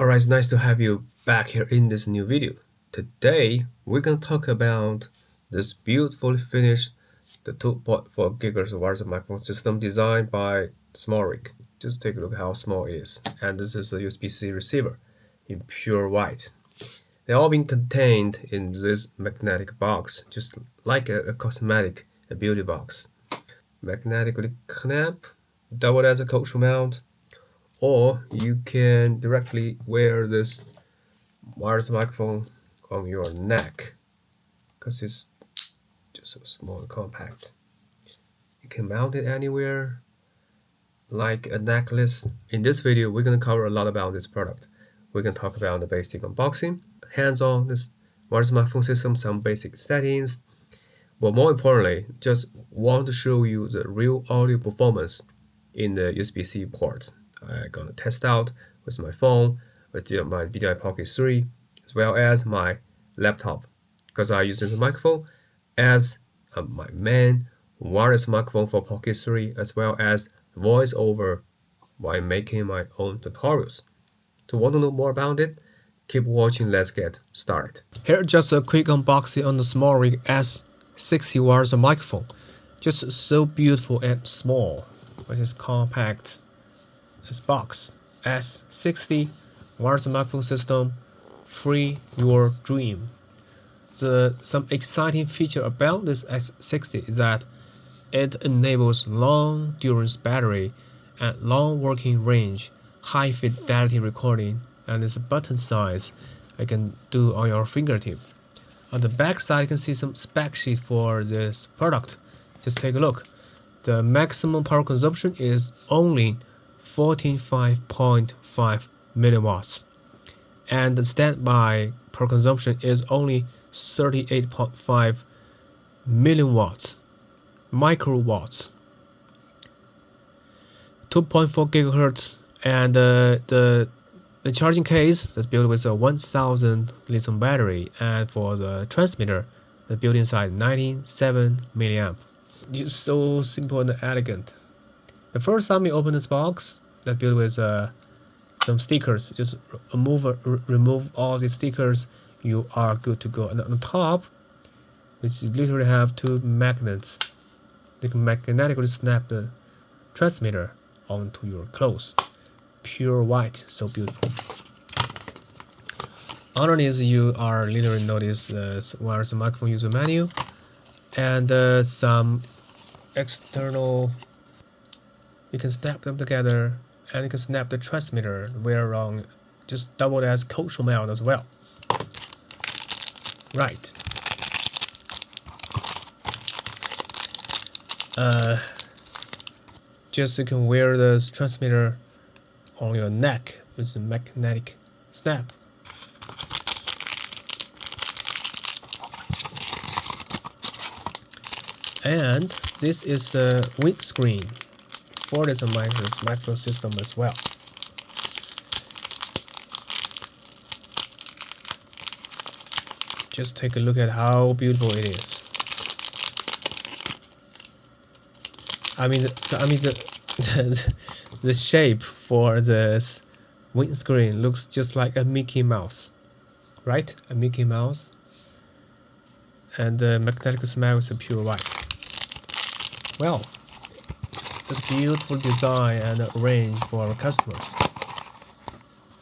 Alright, it's nice to have you back here in this new video. Today, we're going to talk about this beautifully finished, the 2.4 gigahertz wireless microphone system designed by SmallRig. Just take a look how small it is. And this is a USB-C receiver in pure white. They're all being contained in this magnetic box, just like a cosmetic, a beauty box. Magnetically clamp, double as a coaxial mount, or you can directly wear this wireless microphone on your neck because it's just so small and compact. You can mount it anywhere like a necklace. In this video, we're going to cover a lot about this product. We're going to talk about the basic unboxing, hands-on this wireless microphone system, some basic settings, but more importantly, just want to show you the real audio performance in the USB-C port. I'm going to test out with my phone, with my DJI Pocket 3, as well as my laptop, because I use this microphone as my main wireless microphone for Pocket 3, as well as voiceover while making my own tutorials. So want to know more about it? Keep watching, let's get started. Here just a quick unboxing on the SmallRig S60 wireless microphone. Just so beautiful and small, which is compact. This box S60 wireless microphone system, free your dream. Some exciting feature about this S60 is that it enables long durance battery and long working range, high fidelity recording, and this button size I can do on your fingertip. On the back side, you can see some spec sheet for this product. Just take a look. The maximum power consumption is only 45.5 milliwatts, and the standby power consumption is only 38.5 microwatts. 2.4 gigahertz, and the charging case that's built with a 1000 lithium battery, and for the transmitter, the built inside 97 milliamp. Just so simple and elegant. The first time you open this box, that built with some stickers, just remove all the stickers, you are good to go. And on the top, which you literally have two magnets, you can magnetically snap the transmitter onto your clothes. Pure white, so beautiful. Underneath, you are literally notice wireless microphone user menu, and some external. You can snap them together, and you can snap the transmitter where on just double as coaxial mount as well. Right. Just you can wear this transmitter on your neck with a magnetic snap. And this is a windscreen for this microphone system as well. Just take a look at how beautiful it is. I mean the shape for this windscreen looks just like a Mickey Mouse, right? A Mickey Mouse. And the magnetic smell is a pure white. Well. This beautiful design and range for our customers.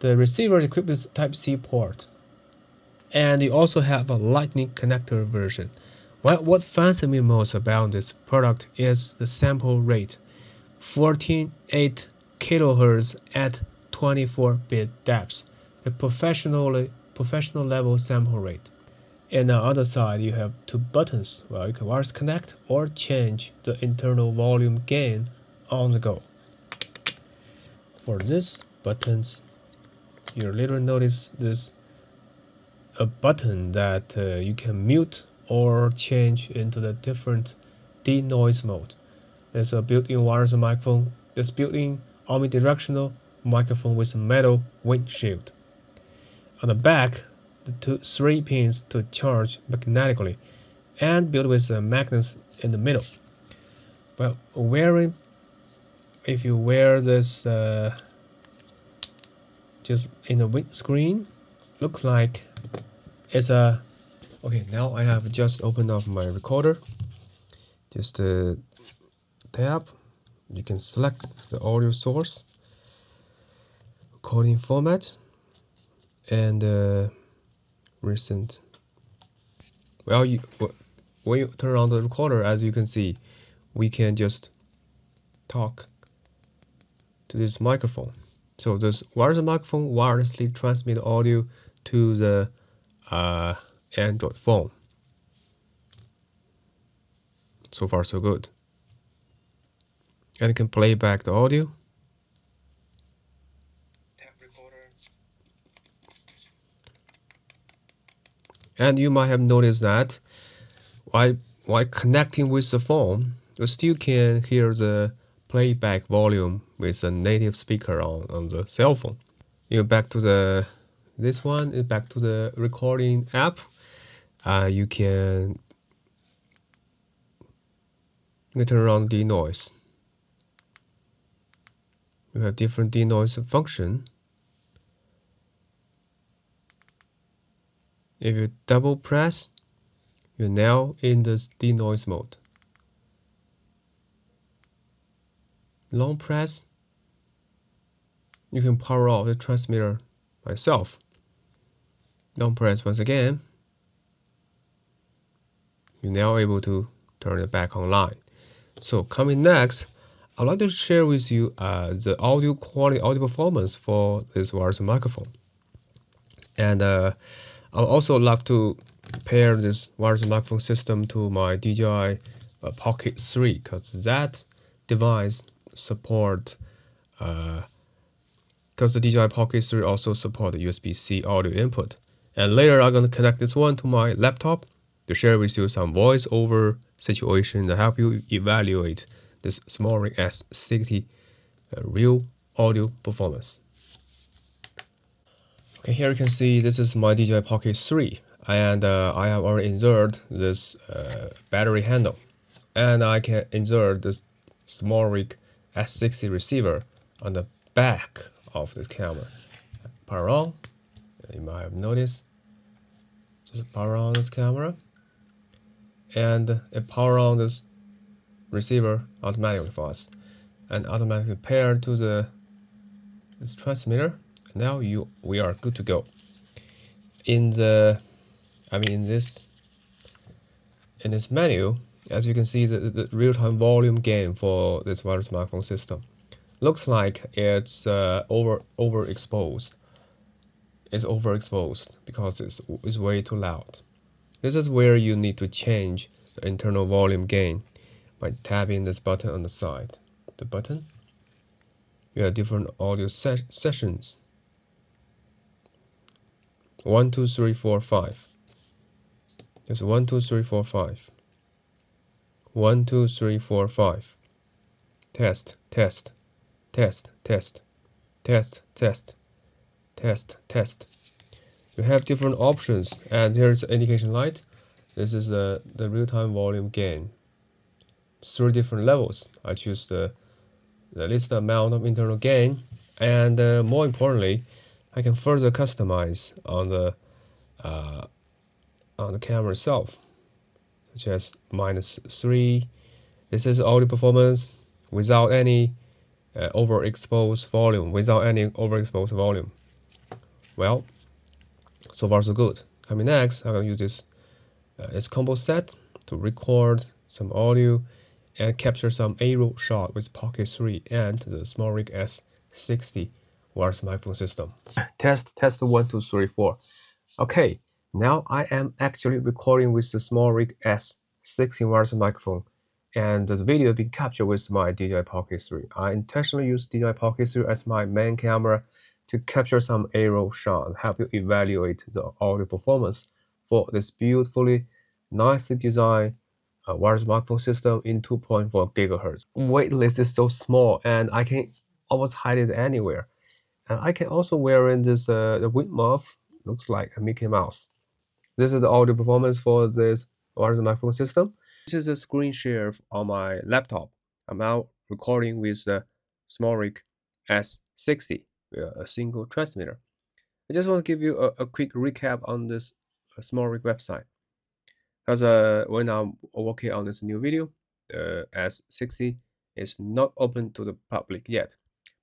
The receiver is equipped with Type-C port, and you also have a Lightning connector version. What fancy me most about this product is the sample rate, 14.8 kHz at 24-bit depth, a professional level sample rate. And on the other side, you have two buttons. Well, you can wireless connect or change the internal volume gain on the go. For these buttons, you literally notice this a button that you can mute or change into the different denoise mode. There's a built-in wireless microphone. There's built-in omnidirectional microphone with a metal windshield. On the back, three pins to charge magnetically, and built with magnets in the middle. Well, if you wear this, just in the windscreen. Looks like it's a... Okay, now I have just opened up my recorder. Just tap. You can select the audio source, recording format, and recent. Well, when you turn on the recorder, as you can see, we can just talk to this microphone. So this wireless microphone wirelessly transmit audio to the Android phone. So far, so good. And it can play back the audio. Tap recorder. And you might have noticed that while connecting with the phone, you still can hear the playback volume with a native speaker on the cell phone. You go back to this one, back to the recording app. You can turn on denoise. We have different denoise function. If you double press, you're now in the denoise mode. Long press, you can power off the transmitter myself. Long press once again, you're now able to turn it back online. So coming next, I'd like to share with you the audio quality, audio performance for this wireless microphone. And I'd also love to pair this wireless microphone system to my DJI Pocket 3, because that device because the DJI Pocket 3 also support the USB-C audio input. And later I'm going to connect this one to my laptop to share with you some voiceover situation to help you evaluate this SmallRig S60 real audio performance. Okay, here you can see this is my DJI Pocket 3, and I have already inserted this battery handle, and I can insert this SmallRig S60 receiver on the back of this camera. Power on, you might have noticed, just power on this camera, and it power on this receiver automatically for us, and automatically paired to this transmitter. Now we are good to go. In this menu, as you can see, the real-time volume gain for this wireless smartphone system looks like it's overexposed. It's overexposed because it's way too loud. This is where you need to change the internal volume gain by tapping this button on the side. The button. You have different audio sessions. 1, 2, 3, 4, 5. Just 1, 2, 3, 4, 5. 1, 2, 3, 4, 5. Test, test, test, test, test, test, test, test. You have different options, and here's the indication light. This is the real-time volume gain. 3 different levels. I choose the least amount of internal gain, and more importantly, I can further customize on the camera itself, such as -3. This is audio performance without any overexposed volume. Well, so far so good. Coming next, I'm gonna use this its combo set to record some audio and capture some aerial shot with Pocket 3 and the SmallRig S60 wireless microphone system. Test 1, 2, 3, 4. Okay, now I am actually recording with the SmallRig S60 wireless microphone, and the video being captured with my DJI Pocket 3. I intentionally use DJI Pocket 3 as my main camera to capture some aerial shot and help you evaluate the audio performance for this beautifully, nicely designed wireless microphone system in 2.4 gigahertz. Weightless is so small, and I can almost hide it anywhere. And I can also wear in this the wind muff. Looks like a Mickey Mouse. This is the audio performance for this wireless microphone system. This is a screen share on my laptop. I'm now recording with the SmallRig S60. a single transmitter. I just want to give you a quick recap on this SmallRig website, because when I'm working on this new video, the S60 is not open to the public yet.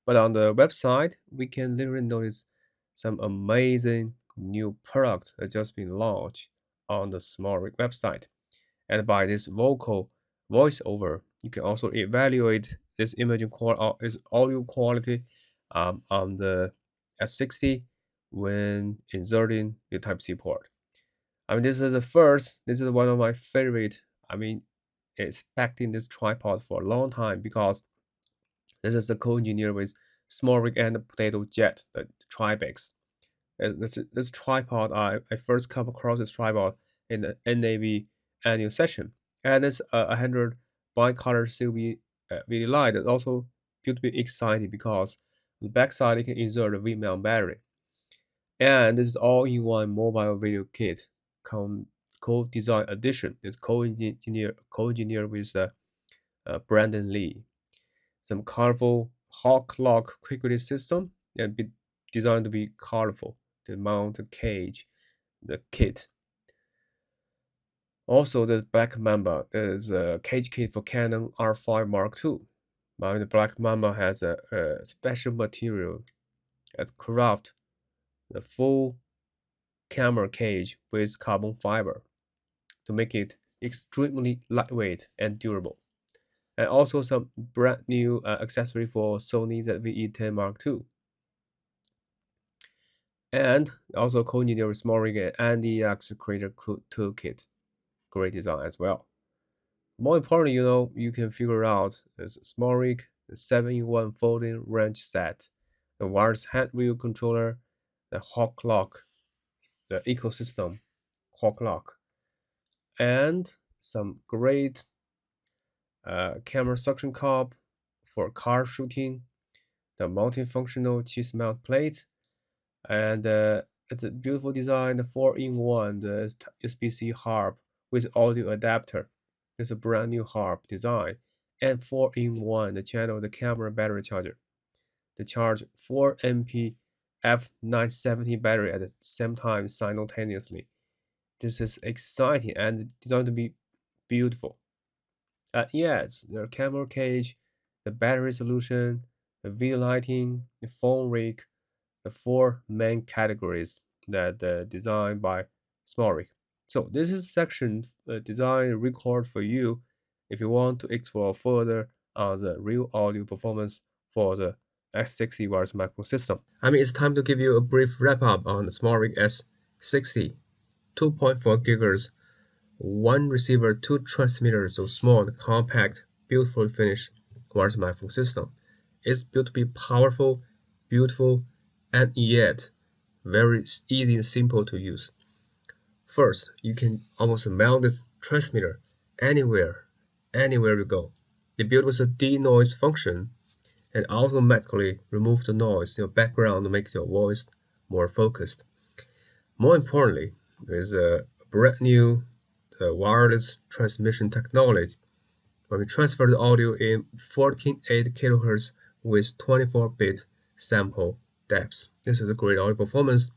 But on the website, we can literally notice some amazing new products that just been launched on the SmallRig website. And by this vocal voiceover, you can also evaluate this imaging quality or its audio quality on the S60 when inserting the Type-C port. I mean, this is the first. This is one of my favorite. I mean, expecting this tripod for a long time, because this is the co-engineer with SmallRig and the Potato Jet, the Tribex. This tripod, I first come across this tripod in the NAB annual session, and it's 100 bicolor COB video light. It's also beautifully exciting because the backside you can insert a V-mount battery, and this is all-in-one mobile video kit, co-design edition. It's co-engineered with Brandon Lee. Some colorful hot clock quick release system, and be designed to be colorful. The mount cage, the kit. Also, the Black Mamba is a cage kit for Canon R5 Mark II. Now, the Black Mamba has a special material that crafts the full camera cage with carbon fiber to make it extremely lightweight and durable. And also some brand new accessory for Sony ZV-E10 Mark II. And also co-engineered with SmallRig and the NDX Creator Toolkit. Great design as well. More importantly, you know, you can figure out this SmallRig, the 7-in-1 folding wrench set, the wireless hand wheel controller, the hot clock, the ecosystem hot clock, and some great camera suction cup for car shooting, the multifunctional cheese melt plate, and it's a beautiful design, the 4-in-1, the USB-C harp with audio adapter. It's a brand new harp design, and 4-in-1, the channel, the camera battery charger. They charge 4 amp F970 battery at the same time simultaneously. This is exciting and designed to be beautiful. Yes, the camera cage, the battery solution, the video lighting, the phone rig, the 4 main categories that designed by SmallRig. So this is section design record for you if you want to explore further on the real audio performance for the S60 wireless microphone system. I mean, it's time to give you a brief wrap up on the SmallRig S60. 2.4 gigahertz, 1 receiver, 2 transmitters, so small and compact, beautifully finished wireless microphone system. It's built to be powerful, beautiful, and yet very easy and simple to use. First, you can almost mount this transmitter anywhere you go. They built with a denoise function and automatically remove the noise in your background to make your voice more focused. More importantly, with a brand new wireless transmission technology, when we transfer the audio in 14.8 kHz with 24-bit sample depths. This is a great audio performance,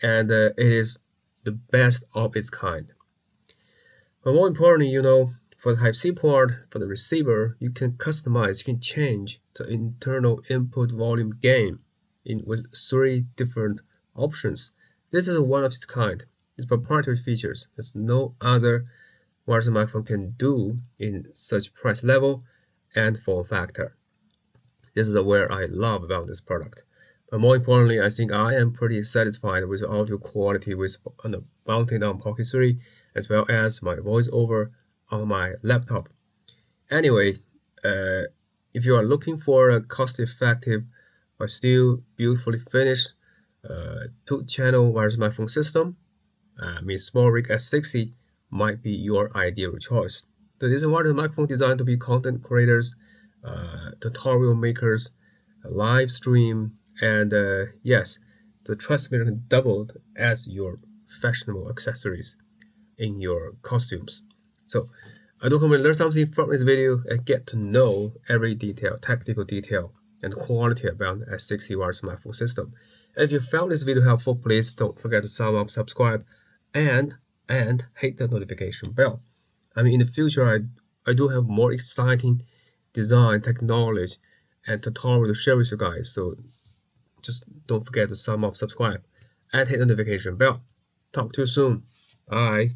and it is the best of its kind. But more importantly, you know, for the Type-C port, for the receiver, you can customize, you can change the internal input volume gain with 3 different options. This is one of its kind. It's proprietary features that no other wireless microphone can do in such price level and form factor. This is where I love about this product. But more importantly, I think I am pretty satisfied with the audio quality with mounting on Pocket 3, as well as my voiceover on my laptop. Anyway, if you are looking for a cost-effective but still beautifully finished 2-channel wireless microphone system, I mean, SmallRig S60 might be your ideal choice. So this is a wireless microphone designed to be content creators, tutorial makers, live stream. And yes, the transmitter doubled as your fashionable accessories in your costumes. So I do hope you learn something from this video and get to know every detail, tactical detail and quality about S60 wireless smartphone system. And if you found this video helpful, please don't forget to thumb up, subscribe, and hit the notification bell. I mean, in the future, I do have more exciting design, technology, and tutorial to share with you guys. So just don't forget to thumb up, subscribe, and hit the notification bell. Talk to you soon. Bye.